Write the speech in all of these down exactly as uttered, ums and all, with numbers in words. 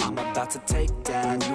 I'm about to take down, you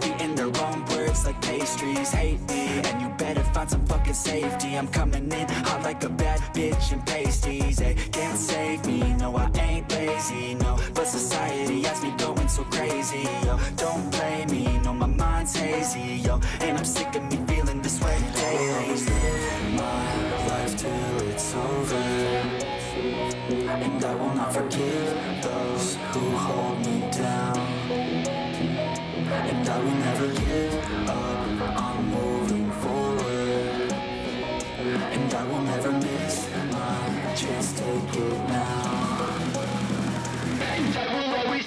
beating their own words like pastries. Hate me, and you better find some fucking safety. I'm coming in hot like a bad bitch and pasties. They can't save me, no, I ain't lazy, no. But society has me going so crazy, yo. Don't blame me, no, my mind's hazy, yo. And I'm sick of me feeling this way daily. I'll always live my life till it's over, and I will not forgive those who hold me down, and I will never give up on moving forward, and I will never miss my chance, take it now. And I will always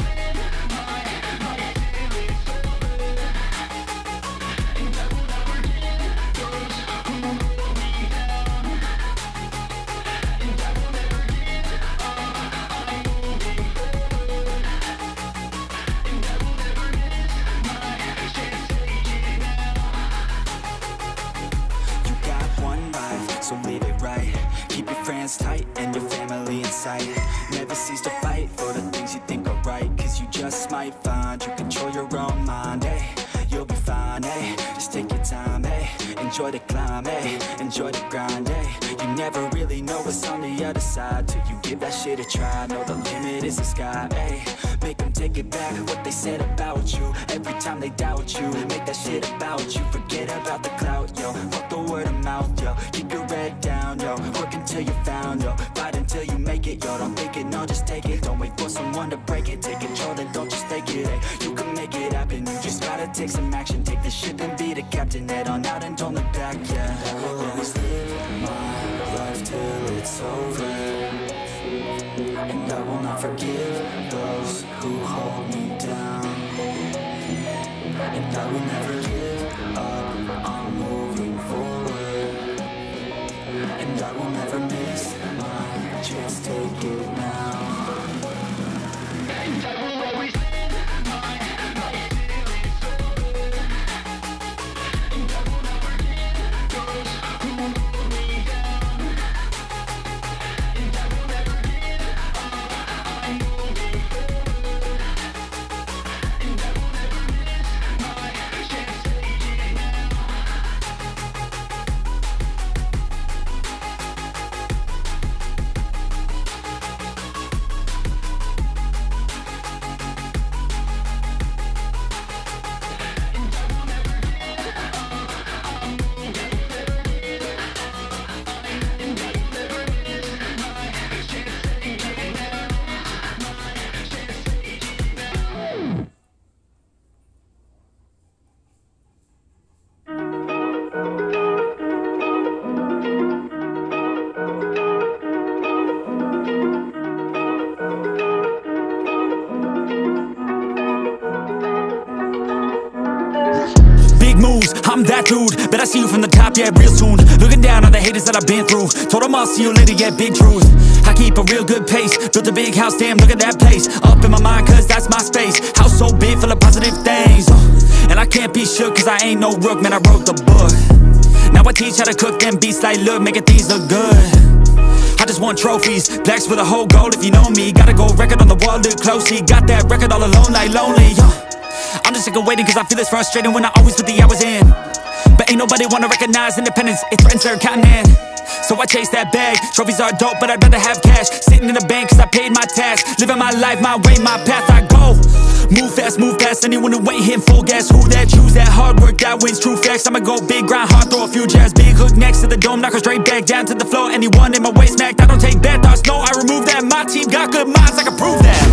tight and your family in sight. Never cease to fight for the things you think are right, cause you just might find you control your own mind. Hey, you'll be fine, hey, just take your time, hey, enjoy the climb, hey, enjoy the grind, hey, you never really know what's on the other side till you give that shit a try. No, the limit is the sky, hey, make them take it back what they said about you. Every time they doubt you, make that shit about you. Forget about the clout, yo, fuck the word of mouth, yo. Keep your head down, yo, work until you found, yo. Fight until you make it, yo, don't think it, no, just take it. Don't wait for someone to break it, take control, then don't just take it, hey. You can make it happen, you just gotta take some action. Take the ship and be the captain, head on out and don't look back, yeah. I will always live my life till it's over, and I will not forgive those who hold me down, and I will never give up on moving forward, and I will never miss my chance, take it now. And I will always live my life till it's over, and I will never give those who hold me down, and I will never give up on moving forward, and I will never miss my chance, take it now. Dude, but I see you from the top, yeah, real soon. Looking down on the haters that I've been through. Told them I'll see you later, yeah, big truth. I keep a real good pace. Built a big house, damn, look at that place. Up in my mind, cause that's my space. House so big, full of positive things. And I can't be shook, cause I ain't no rook, man, I wrote the book. Now I teach how to cook them beats like, look, making things look good. I just want trophies, blacks with a whole gold if you know me. Got a gold record on the wall, look closely. Got that record all alone like lonely, yo. I'm just sick of waiting, cause I feel it's frustrating when I always put the hours in. But ain't nobody wanna recognize independence, it threatens their continent. So I chase that bag, trophies are dope but I'd rather have cash. Sitting in the bank cause I paid my tax. Living my life, my way, my path, I go. Move fast, move fast, anyone who ain't hitting full gas. Who that, choose that, hard work, that wins, true facts. I'ma go big, grind hard, throw a few jabs. Big hook next to the dome, knock her straight back down to the floor. Anyone in my way smacked, I don't take bad thoughts, no, I remove that. My team got good minds, I can prove that.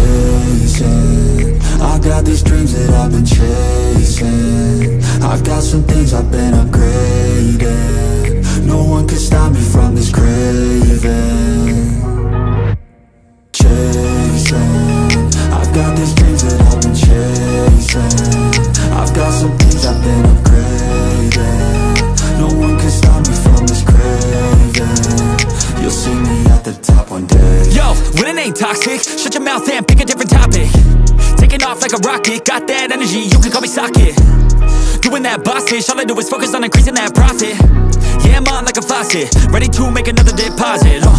Chasing, I got these dreams that I've been chasing. I've got some things I've been upgrading. No one can stop me from this craving. Chasing, I've got these dreams that I've been chasing. I've got some things I've been upgrading. No one can stop me from this craving. toxic. Shut your mouth and pick a different topic. Taking off like a rocket, got that energy, you can call me Socket. Doing that boss shit, all I do is focus on increasing that profit. Yeah, I'm on like a faucet, ready to make another deposit. uh,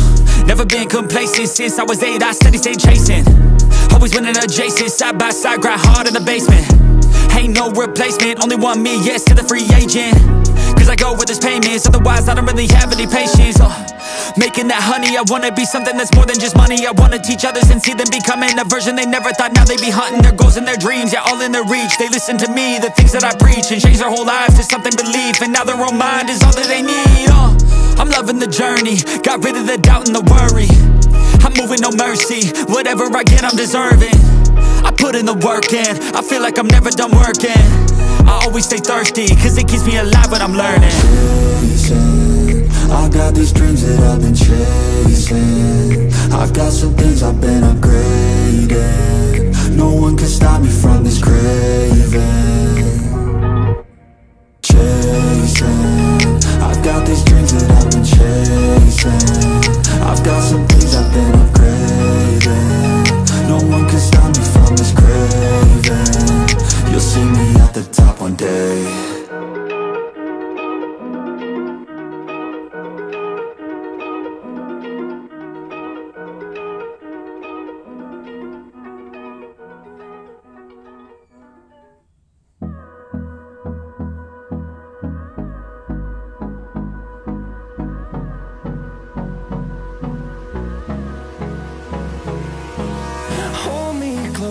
Never been complacent since I was eight, I steady stayed chasing. Always winning adjacent, side by side, grind hard in the basement. Ain't no replacement, only one me, yes to the free agent. Cause I go with his payments, otherwise I don't really have any patience. uh, Making that honey, I wanna be something that's more than just money. I wanna teach others and see them becoming a version they never thought. Now they be hunting their goals and their dreams, yeah, all in their reach. They listen to me, the things that I preach, and change their whole lives to something belief. And now their own mind is all that they need. uh, I'm loving the journey, got rid of the doubt and the worry. I'm moving no mercy, whatever I get I'm deserving. I put in the work in, I feel like I'm never done working. I always stay thirsty, cause it keeps me alive when I'm learning. I got these dreams that I've been chasing. I've got some things I've been upgrading. No one can stop me from this craving. Chasing. I've got these dreams that I've been chasing. I've got some things I've been upgrading. No one can stop me from this craving. You'll see me at the top one day.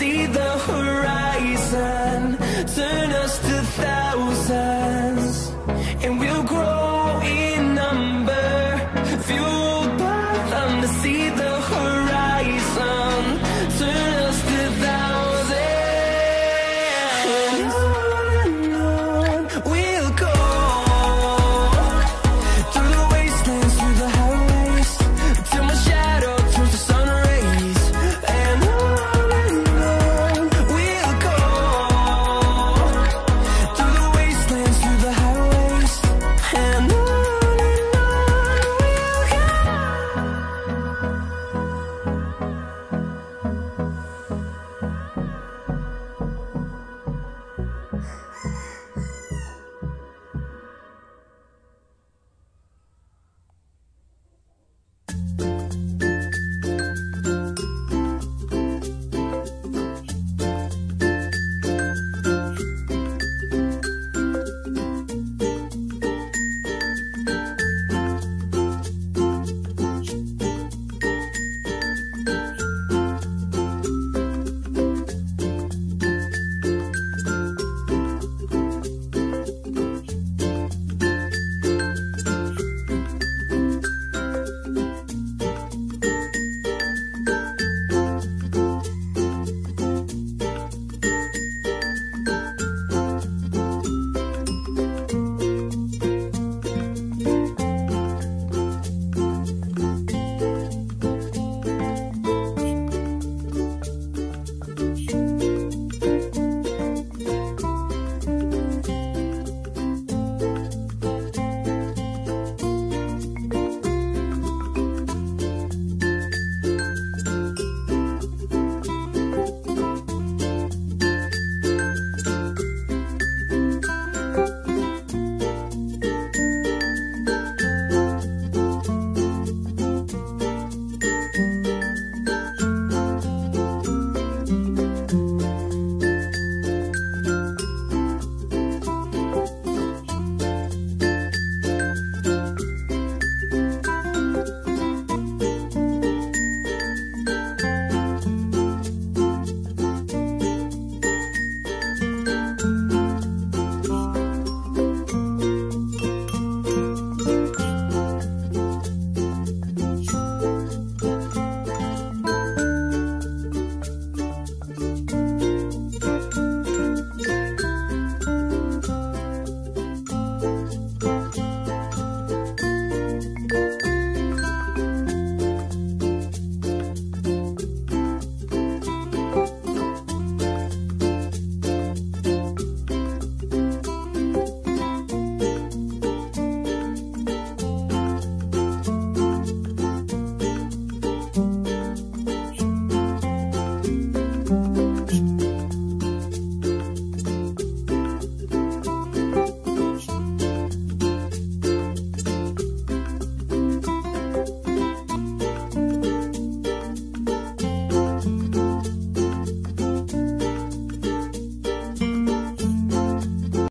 See the horizon turn us to thousands.